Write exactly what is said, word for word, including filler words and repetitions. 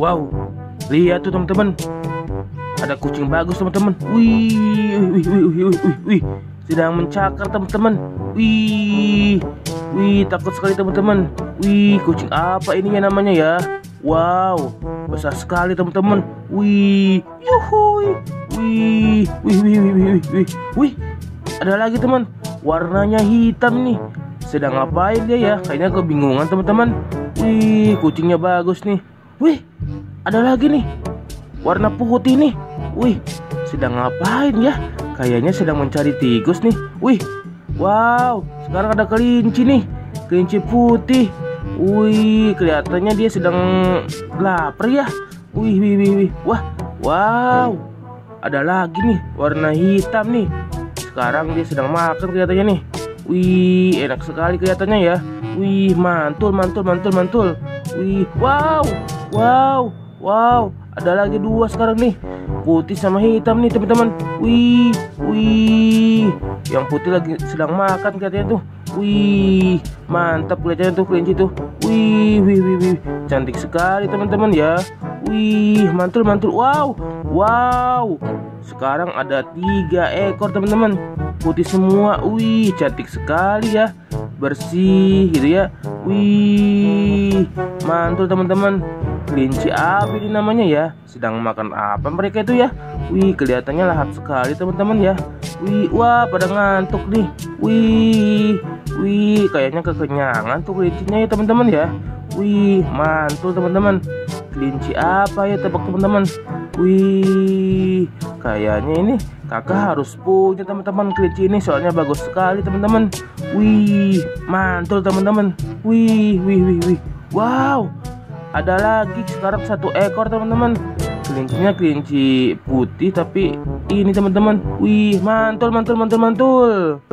Wow, lihat tuh teman-teman, ada kucing bagus teman-teman. Wih, wih, wih, wih, wih, wih, sedang mencakar teman-teman. Wih, wih, takut sekali teman-teman. Wih, kucing apa ini ya namanya ya? Wow, besar sekali teman-teman. Wih, yuhui, wih, wih, wih, wih, wih, wih, wih, ada lagi teman, warnanya hitam nih. Sedang ngapain dia ya? Kayaknya kebingungan teman-teman. Wih, kucingnya bagus nih. Wih, ada lagi nih, warna putih nih. Wih, sedang ngapain ya? Kayaknya sedang mencari tikus nih. Wih, wow, sekarang ada kelinci nih, kelinci putih. Wih, kelihatannya dia sedang lapar ya. Wih, wih, wih, wih. Wah, wow, ada lagi nih, warna hitam nih. Sekarang dia sedang makan kelihatannya nih. Wih, enak sekali kelihatannya ya. Wih, mantul, mantul, mantul, mantul. Wih, wow, wow, wow, ada lagi dua sekarang nih, putih sama hitam nih teman-teman. Wih, wih, yang putih lagi sedang makan kelihatannya tuh. Wih, mantap kelihatannya tuh kelinci tuh. Wih, wih, wih, wih, cantik sekali teman-teman ya. Wih, mantul, mantul. Wow, wow, sekarang ada tiga ekor teman-teman, putih semua. Wih, cantik sekali ya, bersih gitu ya. Wih, mantul teman-teman. Kelinci apa ini namanya ya? Sedang makan apa mereka itu ya? Wih, kelihatannya lahap sekali teman-teman ya. Wih, wah, pada ngantuk nih. Wih, wih, kayaknya kekenyangan tuh kelincinya ya teman-teman ya. Wih, mantul teman-teman. Kelinci apa ya tebak teman-teman? Wih, kayaknya ini kakak harus punya teman-teman kelinci ini, soalnya bagus sekali teman-teman. Wih, mantul teman-teman. Wih, wih, wih, wih. Wow, ada lagi sekarang satu ekor teman-teman, kelincinya kelinci putih tapi ini teman-teman. Wih, mantul, mantul, mantul, mantul.